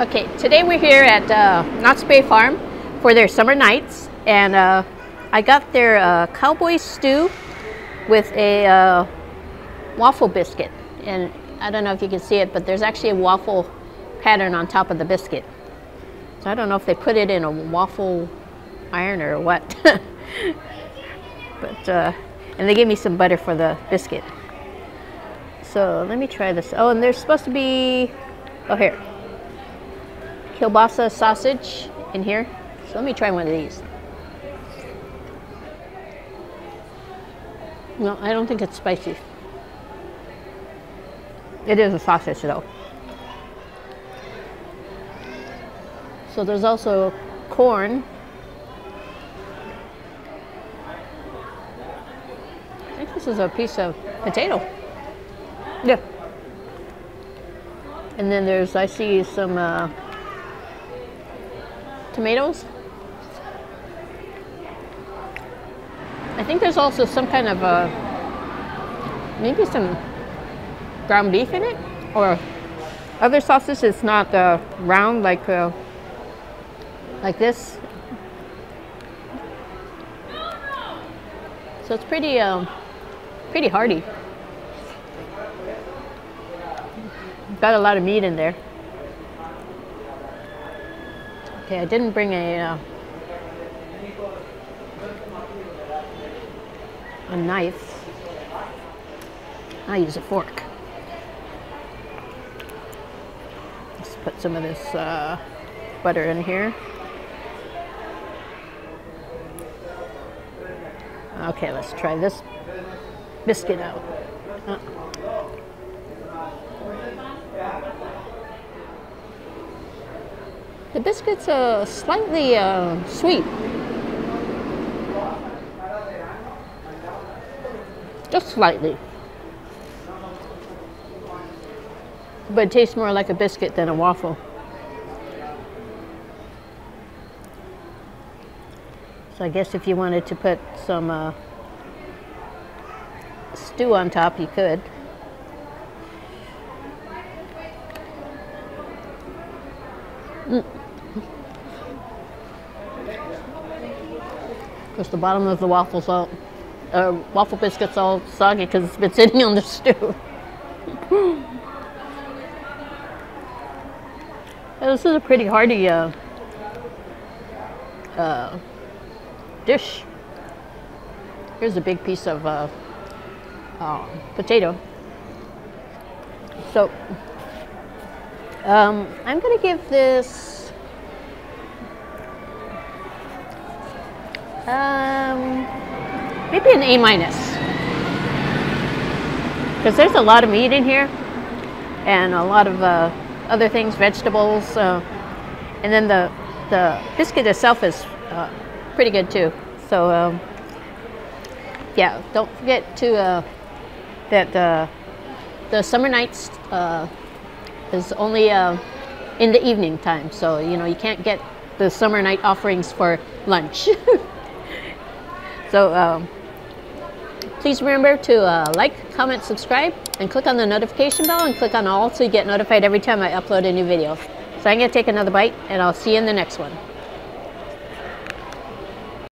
Okay, today we're here at Knott's Berry Farm for their Summer Nights, and I got their Cowboy Stew with a waffle biscuit. And I don't know if you can see it, but there's actually a waffle pattern on top of the biscuit. So I don't know if they put it in a waffle iron or what. But and they gave me some butter for the biscuit. So let me try this. Oh, and there's supposed to be, oh here, kielbasa sausage in here. So let me try one of these. No, I don't think it's spicy. It is a sausage though. So there's also corn. I think this is a piece of potato. Yeah. And then there's, I see some tomatoes. I think there's also some kind of maybe some ground beef in it or other sausage. It's not round like this. So it's pretty pretty hearty. Got a lot of meat in there. Okay, I didn't bring a knife. I use a fork. Let's put some of this butter in here. Okay, let's try this biscuit out. The biscuit's slightly sweet. Just slightly. But it tastes more like a biscuit than a waffle. So I guess if you wanted to put some stew on top, you could. Mm. Because the bottom of the waffle's all, waffle biscuit's all soggy because it's been sitting on the stew. This is a pretty hearty dish. Here's a big piece of potato. So I'm going to give this, maybe an A-, because there's a lot of meat in here and a lot of other things, vegetables, and then the biscuit itself is pretty good too. So yeah, don't forget to the Summer Nights is only in the evening time, so you know you can't get the Summer Night offerings for lunch. So please remember to like, comment, subscribe, and click on the notification bell and click on all so you get notified every time I upload a new video. So I'm going to take another bite and I'll see you in the next one.